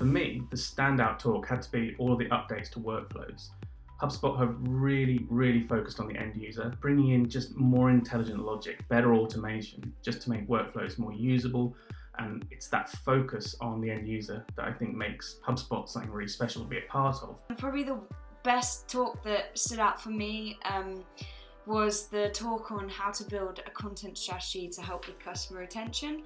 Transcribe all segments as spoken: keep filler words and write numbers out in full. For me, the standout talk had to be all of the updates to workflows. HubSpot have really, really focused on the end user, bringing in just more intelligent logic, better automation, just to make workflows more usable. And it's that focus on the end user that I think makes HubSpot something really special to be a part of. Probably the best talk that stood out for me um, was the talk on how to build a content strategy to help with customer retention.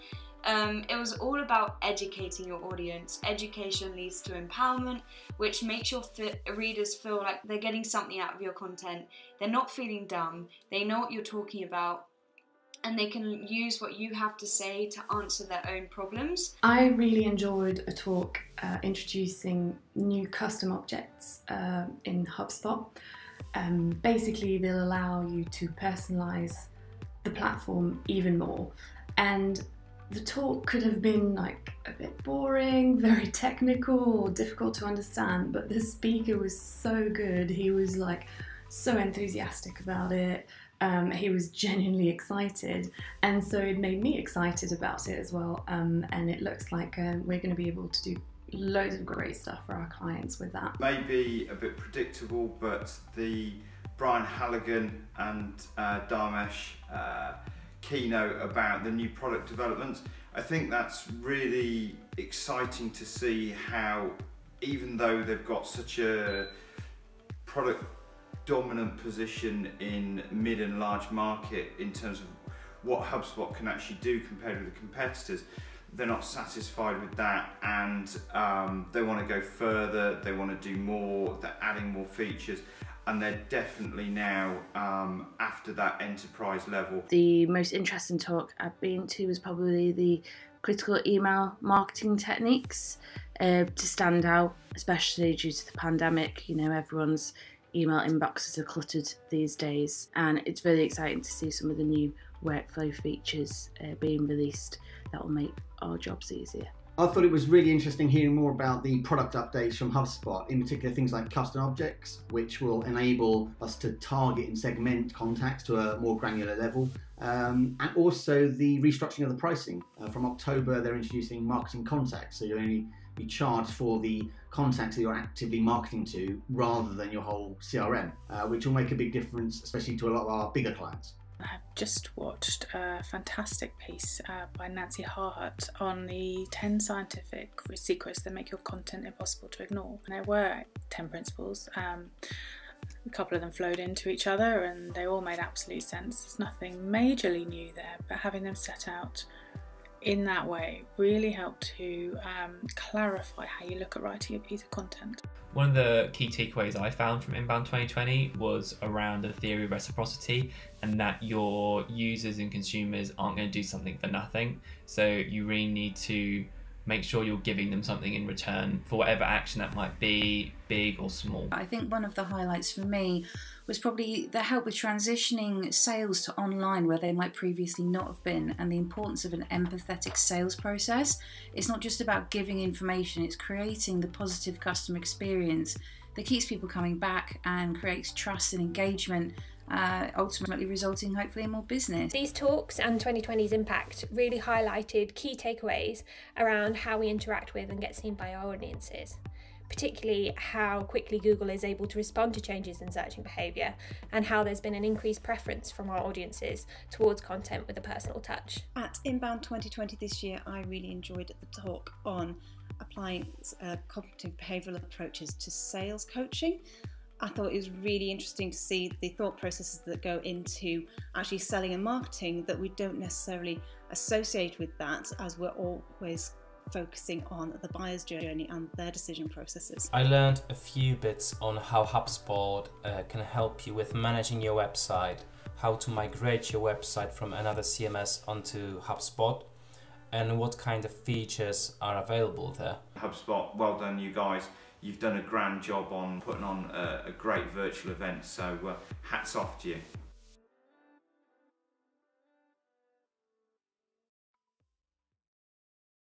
Um, it was all about educating your audience. Education leads to empowerment, which makes your fi- readers feel like they're getting something out of your content. They're not feeling dumb, they know what you're talking about, and they can use what you have to say to answer their own problems. I really enjoyed a talk uh, introducing new custom objects uh, in HubSpot. Um, basically, they'll allow you to personalize the platform even more. And the talk could have been like a bit boring, very technical, or difficult to understand, but the speaker was so good. He was like so enthusiastic about it. Um, he was genuinely excited, and so it made me excited about it as well. Um, and it looks like uh, we're going to be able to do loads of great stuff for our clients with that. Maybe a bit predictable, but the Brian Halligan and uh, Dharmesh uh, keynote about the new product developments, I think that's really exciting to see how, even though they've got such a product dominant position in mid and large market in terms of what HubSpot can actually do compared with the competitors, they're not satisfied with that, and um, they want to go further, they want to do more, they're adding more features, and they're definitely now um, after that enterprise level. The most interesting talk I've been to was probably the critical email marketing techniques uh, to stand out, especially due to the pandemic. You know, everyone's email inboxes are cluttered these days, and it's really exciting to see some of the new workflow features uh, being released that will make our jobs easier. I thought it was really interesting hearing more about the product updates from HubSpot, in particular things like custom objects, which will enable us to target and segment contacts to a more granular level, um, and also the restructuring of the pricing. Uh, from October, they're introducing marketing contacts, so you'll only be charged for the contacts that you're actively marketing to rather than your whole C R M, uh, which will make a big difference, especially to a lot of our bigger clients. I've just watched a fantastic piece uh, by Nancy Harhut on the ten scientific secrets that make your content impossible to ignore. And there were ten principles, um, a couple of them flowed into each other, and they all made absolute sense. There's nothing majorly new there, but having them set out in that way really helped to um, clarify how you look at writing a piece of content. One of the key takeaways I found from Inbound twenty twenty was around the theory of reciprocity, and that your users and consumers aren't going to do something for nothing. So you really need to make sure you're giving them something in return for whatever action that might be, big or small. I think one of the highlights for me was probably the help with transitioning sales to online where they might previously not have been, and the importance of an empathetic sales process. It's not just about giving information, it's creating the positive customer experience that keeps people coming back and creates trust and engagement, Uh, ultimately resulting hopefully in more business. These talks and twenty twenty's impact really highlighted key takeaways around how we interact with and get seen by our audiences, particularly how quickly Google is able to respond to changes in searching behaviour, and how there's been an increased preference from our audiences towards content with a personal touch. At Inbound twenty twenty this year, I really enjoyed the talk on applying uh, cognitive behavioural approaches to sales coaching. I thought it was really interesting to see the thought processes that go into actually selling and marketing that we don't necessarily associate with that, as we're always focusing on the buyer's journey and their decision processes. I learned a few bits on how HubSpot uh, can help you with managing your website, how to migrate your website from another C M S onto HubSpot, and what kind of features are available there. HubSpot, well done you guys. You've done a grand job on putting on a, a great virtual event, so uh, hats off to you.